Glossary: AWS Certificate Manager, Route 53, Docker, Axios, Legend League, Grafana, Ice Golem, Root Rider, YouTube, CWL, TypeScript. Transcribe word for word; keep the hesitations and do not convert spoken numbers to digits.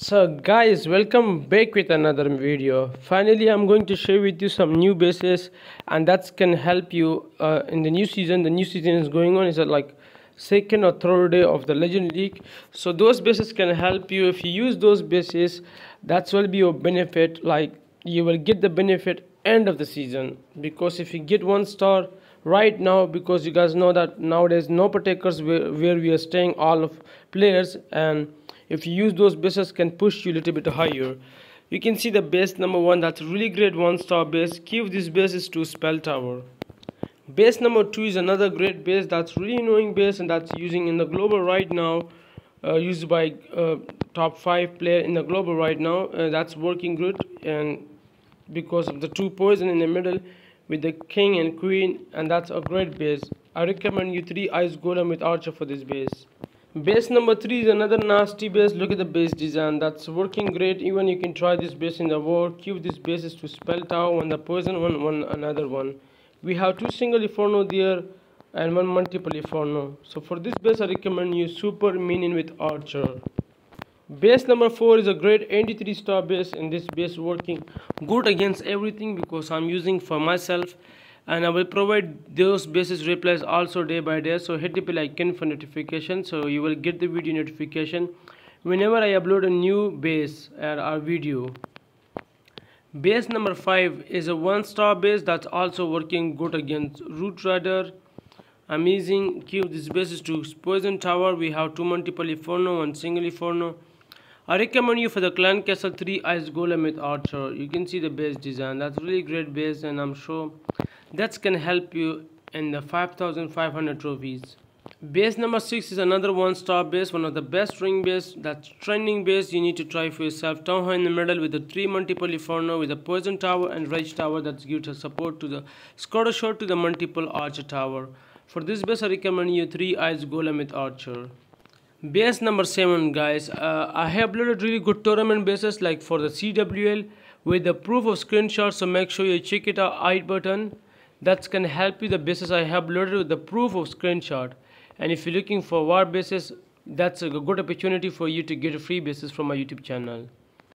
So guys, welcome back with another video. Finally, I'm going to share with you some new bases, and that can help you uh, in the new season. The new season is going on. It's at like second or third day of the Legend League. So those bases can help you. If you use those bases, that will be your benefit. Like you will get the benefit end of the season, because if you get one star right now, because you guys know that nowadays no partakers where, where we are staying all of players, and if you use those bases can push you a little bit higher. You can see the base number one, that's really great one star base. Give this bases to Spell Tower. Base number two is another great base, that's really annoying base, and that's using in the global right now, uh, used by uh, top five player in the global right now. Uh, that's working good, and because of the two poison in the middle with the king and queen, and that's a great base. I recommend you three Ice Golem with Archer for this base. Base number three is another nasty base. Look at the base design, that's working great. Even you can try this base in the war. Give this bases to Spell Tower and the poison one one another one. We have two single Inferno there and one multiple Inferno. So for this base I recommend you Super Minion with Archer. Base number four is a great eighty-three star base, and this base working good against everything because I'm using for myself, and I will provide those bases replies also day by day. So hit the bell icon for notification, so you will get the video notification whenever I upload a new base or our video. Base number five is a one star base, that's also working good against Root Rider. Amazing. Give this bases to Poison Tower. We have two multiple Inferno and single Inferno. I recommend you for the Clan Castle three Ice Golem with Archer. You can see the base design, that's really great base, and I'm sure that can help you in the five thousand five hundred trophies. Base number six is another one star base, one of the best ring base, that's trending base. You need to try for yourself. Town Hall in the middle with the three multiple Inferno with the Poison Tower and Rage Tower, that gives her support to the Scourge Shot to the multiple Archer Tower. For this base I recommend you three Ice Golem with Archer. Base number seven guys, uh, I have uploaded really good tournament bases like for the C W L with the proof of screenshots, so make sure you check it out I button. That can help you the bases I have uploaded with the proof of screenshot. And if you're looking for war bases, that's a good opportunity for you to get a free bases from my YouTube channel.